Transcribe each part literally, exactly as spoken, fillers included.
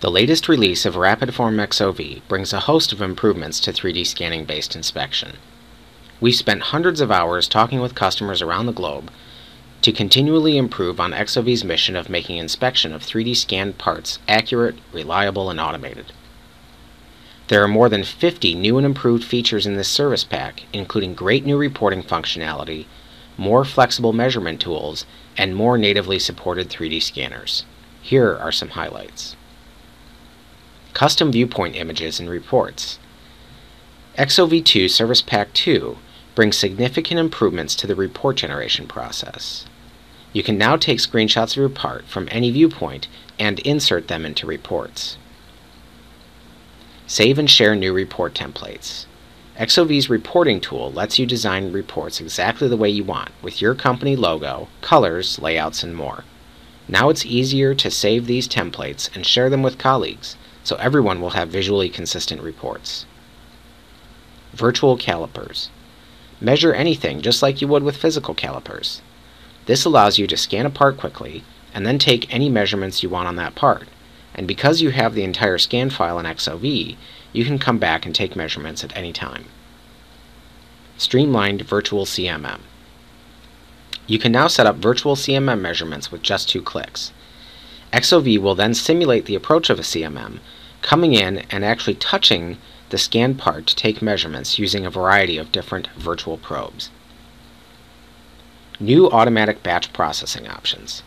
The latest release of RapidForm X O V brings a host of improvements to three D scanning-based inspection. We've spent hundreds of hours talking with customers around the globe to continually improve on X O V's mission of making inspection of three D scanned parts accurate, reliable, and automated. There are more than fifty new and improved features in this service pack, including great new reporting functionality, more flexible measurement tools, and more natively supported three D scanners. Here are some highlights. Custom viewpoint images and reports. X O V two Service Pack two brings significant improvements to the report generation process. You can now take screenshots of your part from any viewpoint and insert them into reports. Save and share new report templates. X O V's reporting tool lets you design reports exactly the way you want, with your company logo, colors, layouts, and more. Now it's easier to save these templates and share them with colleagues, so everyone will have visually consistent reports. Virtual calipers. Measure anything just like you would with physical calipers. This allows you to scan a part quickly and then take any measurements you want on that part. And because you have the entire scan file in X O V, you can come back and take measurements at any time. Streamlined virtual C M M. You can now set up virtual C M M measurements with just two clicks. X O V will then simulate the approach of a C M M, coming in and actually touching the scanned part to take measurements using a variety of different virtual probes. New automatic batch processing options.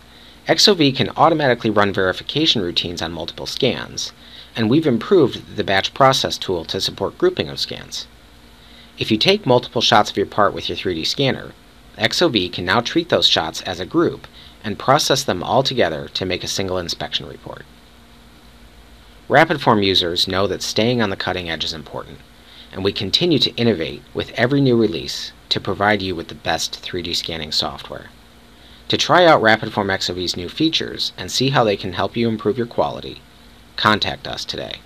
X O V can automatically run verification routines on multiple scans, and we've improved the batch process tool to support grouping of scans. If you take multiple shots of your part with your three D scanner, X O V can now treat those shots as a group and process them all together to make a single inspection report. RapidForm users know that staying on the cutting edge is important, and we continue to innovate with every new release to provide you with the best three D scanning software. To try out RapidForm X O V's new features and see how they can help you improve your quality, contact us today.